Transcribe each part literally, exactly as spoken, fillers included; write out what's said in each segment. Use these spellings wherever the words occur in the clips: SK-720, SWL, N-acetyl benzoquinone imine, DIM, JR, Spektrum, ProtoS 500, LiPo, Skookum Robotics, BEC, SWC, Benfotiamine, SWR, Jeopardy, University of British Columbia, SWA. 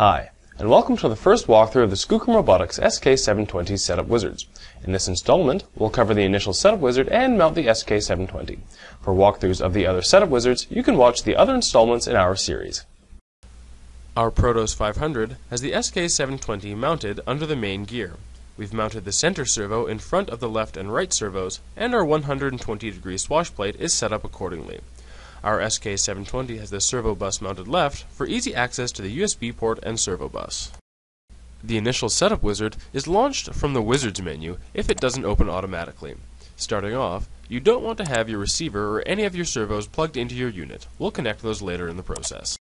Hi, and welcome to the first walkthrough of the Skookum Robotics S K seven twenty setup wizards. In this installment, we'll cover the initial setup wizard and mount the S K seven twenty. For walkthroughs of the other setup wizards, you can watch the other installments in our series. Our ProtoS five hundred has the S K seven twenty mounted under the main gear. We've mounted the center servo in front of the left and right servos, and our one hundred twenty degree swash plate is set up accordingly. Our S K seven twenty has the servo bus mounted left for easy access to the U S B port and servo bus. The initial setup wizard is launched from the wizards menu if it doesn't open automatically. Starting off, you don't want to have your receiver or any of your servos plugged into your unit. We'll connect those later in the process.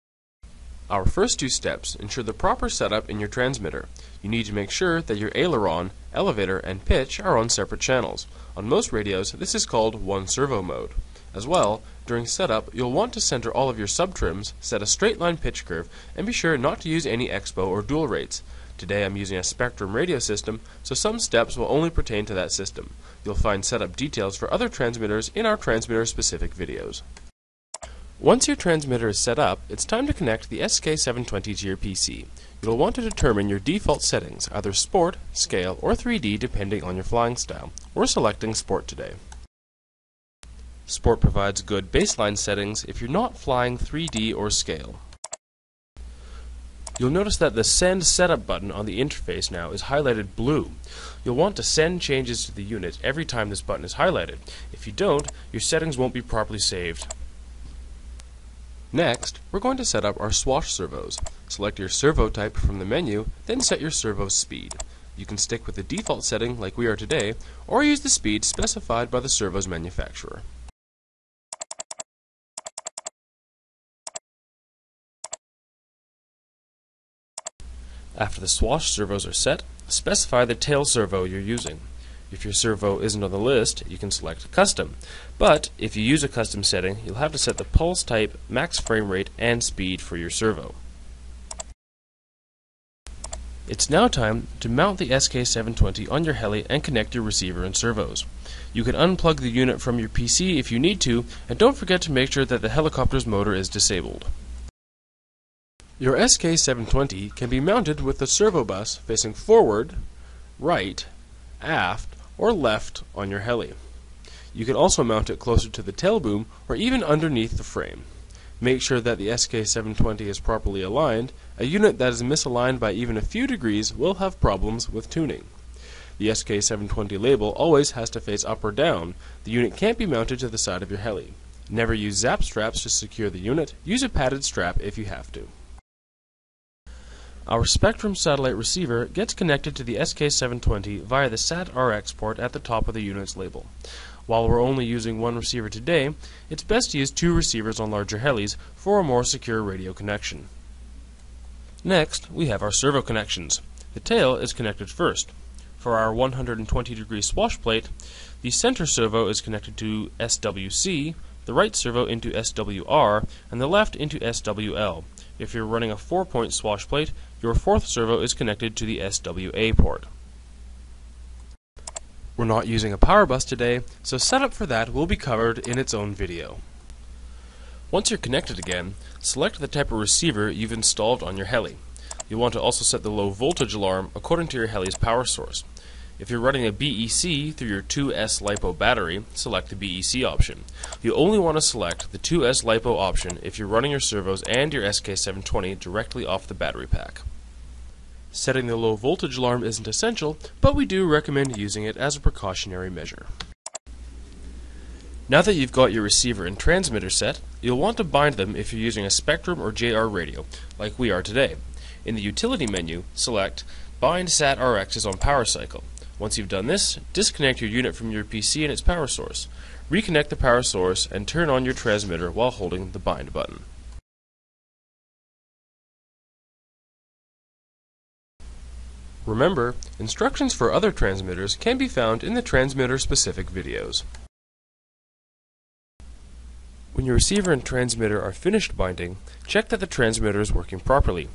Our first two steps ensure the proper setup in your transmitter. You need to make sure that your aileron, elevator, and pitch are on separate channels. On most radios, this is called one servo mode. As well, during setup, you'll want to center all of your subtrims, set a straight line pitch curve, and be sure not to use any expo or dual rates. Today I'm using a Spektrum radio system, so some steps will only pertain to that system. You'll find setup details for other transmitters in our transmitter-specific videos. Once your transmitter is set up, it's time to connect the S K seven twenty to your P C. You'll want to determine your default settings, either Sport, Scale, or three D depending on your flying style. We're selecting Sport today. Sport provides good baseline settings if you're not flying three D or scale. You'll notice that the Send Setup button on the interface now is highlighted blue. You'll want to send changes to the unit every time this button is highlighted. If you don't, your settings won't be properly saved. Next, we're going to set up our swash servos. Select your servo type from the menu, then set your servo speed. You can stick with the default setting like we are today, or use the speed specified by the servo's manufacturer. After the swash servos are set, specify the tail servo you're using. If your servo isn't on the list, you can select Custom, but if you use a custom setting, you'll have to set the pulse type, max frame rate, and speed for your servo. It's now time to mount the S K seven twenty on your heli and connect your receiver and servos. You can unplug the unit from your P C if you need to, and don't forget to make sure that the helicopter's motor is disabled. Your S K seven twenty can be mounted with the servo bus facing forward, right, aft, or left on your heli. You can also mount it closer to the tail boom or even underneath the frame. Make sure that the S K seven twenty is properly aligned. A unit that is misaligned by even a few degrees will have problems with tuning. The S K seven twenty label always has to face up or down. The unit can't be mounted to the side of your heli. Never use zap straps to secure the unit. Use a padded strap if you have to. Our Spektrum satellite receiver gets connected to the S K seven twenty via the S A T R X port at the top of the unit's label. While we're only using one receiver today, it's best to use two receivers on larger helis for a more secure radio connection. Next, we have our servo connections. The tail is connected first. For our one hundred twenty degree swash plate, the center servo is connected to S W C, the right servo into S W R, and the left into S W L. If you're running a four point swash plate, your fourth servo is connected to the S W A port. We're not using a power bus today, so setup for that will be covered in its own video. Once you're connected again, select the type of receiver you've installed on your heli. You'll want to also set the low voltage alarm according to your heli's power source. If you're running a B E C through your two S LiPo battery, select the B E C option. You only want to select the two S LiPo option if you're running your servos and your S K seven twenty directly off the battery pack. Setting the low voltage alarm isn't essential, but we do recommend using it as a precautionary measure. Now that you've got your receiver and transmitter set, you'll want to bind them if you're using a Spektrum or J R radio, like we are today. In the utility menu, select Bind S A T R X's on power cycle. Once you've done this, disconnect your unit from your P C and its power source. Reconnect the power source and turn on your transmitter while holding the bind button. Remember, instructions for other transmitters can be found in the transmitter-specific videos. When your receiver and transmitter are finished binding, check that the transmitter is working properly.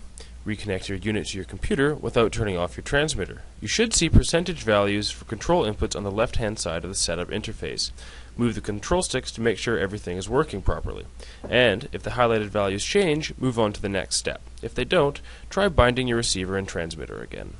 Reconnect your unit to your computer without turning off your transmitter. You should see percentage values for control inputs on the left-hand side of the setup interface. Move the control sticks to make sure everything is working properly. And, if the highlighted values change, move on to the next step. If they don't, try binding your receiver and transmitter again.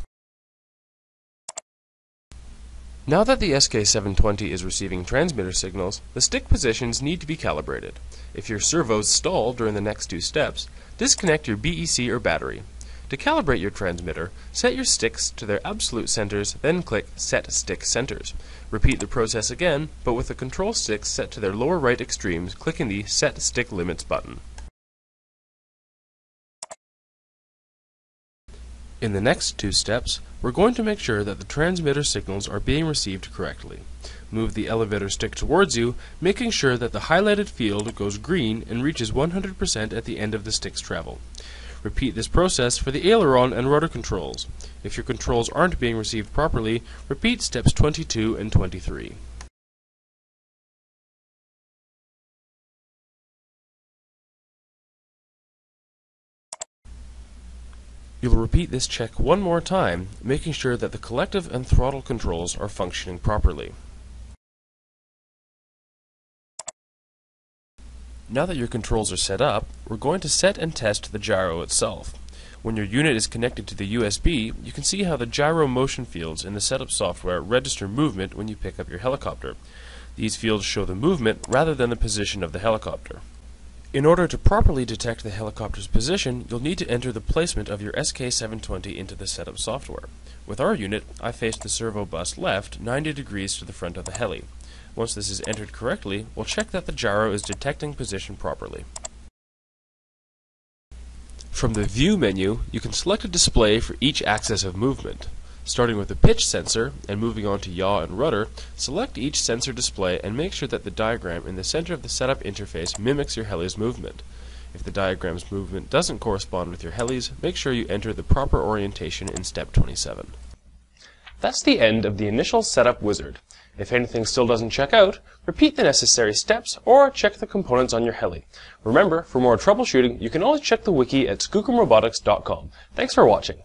Now that the S K seven twenty is receiving transmitter signals, the stick positions need to be calibrated. If your servos stall during the next two steps, disconnect your B E C or battery. To calibrate your transmitter, set your sticks to their absolute centers, then click Set Stick Centers. Repeat the process again, but with the control sticks set to their lower right extremes, clicking the Set Stick Limits button. In the next two steps, we're going to make sure that the transmitter signals are being received correctly. Move the elevator stick towards you, making sure that the highlighted field goes green and reaches one hundred percent at the end of the stick's travel. Repeat this process for the aileron and rudder controls. If your controls aren't being received properly, repeat steps twenty-two and twenty-three. You'll repeat this check one more time, making sure that the collective and throttle controls are functioning properly. Now that your controls are set up, we're going to set and test the gyro itself. When your unit is connected to the U S B, you can see how the gyro motion fields in the setup software register movement when you pick up your helicopter. These fields show the movement rather than the position of the helicopter. In order to properly detect the helicopter's position, you'll need to enter the placement of your S K seven twenty into the setup software. With our unit, I faced the servo bus left ninety degrees to the front of the heli. Once this is entered correctly, we'll check that the gyro is detecting position properly. From the View menu, you can select a display for each axis of movement. Starting with the pitch sensor and moving on to yaw and rudder, select each sensor display and make sure that the diagram in the center of the setup interface mimics your heli's movement. If the diagram's movement doesn't correspond with your heli's, make sure you enter the proper orientation in step twenty-seven. That's the end of the initial setup wizard. If anything still doesn't check out, repeat the necessary steps or check the components on your heli. Remember, for more troubleshooting, you can always check the wiki at skookum robotics dot com. Thanks for watching.